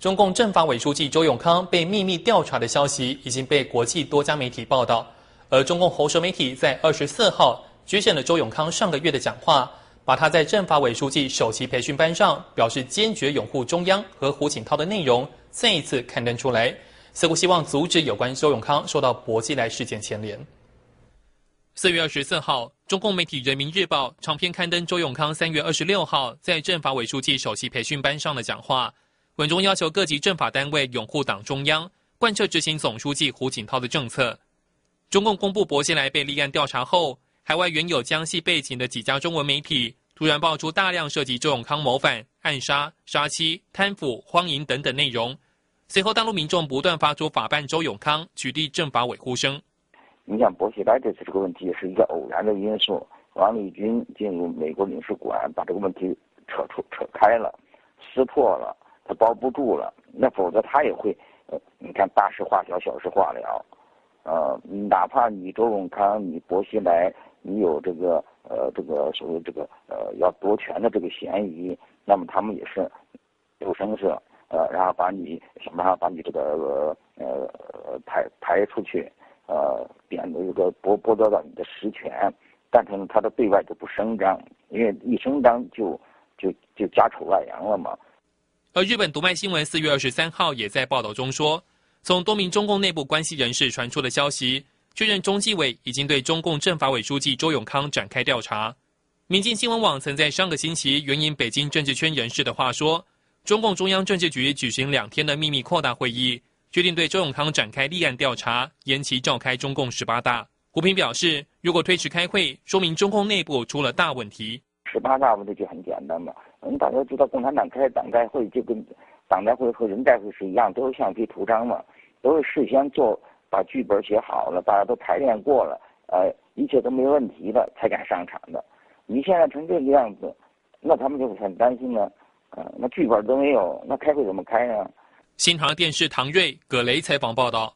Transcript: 中共政法委书记周永康被秘密调查的消息已经被国际多家媒体报道，而中共喉舌媒体在24号局审了周永康上个月的讲话，把他在政法委书记首席培训班上表示坚决拥护中央和胡锦涛的内容再一次刊登出来，似乎希望阻止有关周永康受到薄熙来事件牵连。4月24号，中共媒体《人民日报》长篇刊登周永康3月26号在政法委书记首席培训班上的讲话，文中要求各级政法单位拥护党中央，贯彻执行总书记胡锦涛的政策。中共公布薄熙来被立案调查后，海外原有江系背景的几家中文媒体突然爆出大量涉及周永康谋反、暗杀、杀妻、贪腐、荒淫等等内容。随后，大陆民众不断发出法办周永康、取缔政法委呼声。你想薄熙来这次这个问题是一个偶然的因素，王立军进入美国领事馆把这个问题扯开了，撕破了，他包不住了。那否则他也会，你看大事化小，小事化了。哪怕你周永康、你薄熙来，你有这个所谓要夺权的这个嫌疑，那么他们也是有声势。然后把你想办法把你这个排出去，剥夺到你的实权，但是呢，他的对外就不声张，因为一声张就家丑外扬了嘛。而日本读卖新闻4月23号也在报道中说，从多名中共内部关系人士传出的消息，确认中纪委已经对中共政法委书记周永康展开调查。民进新闻网曾在上个星期援引北京政治圈人士的话说，中共中央政治局举行2天的秘密扩大会议，决定对周永康展开立案调查，延期召开中共18大。胡平表示，如果推迟开会，说明中共内部出了大问题。18大问题就很简单嘛，大家知道共产党开党代会就跟党代会和人代会是一样，都是橡皮图章嘛，都是事先把剧本写好了，大家都排练过了，一切都没问题了才敢上场的。你现在成这个样子，那他们就很担心呢。那剧本都没有，那开会怎么开呢？新唐电视唐睿、葛雷采访报道。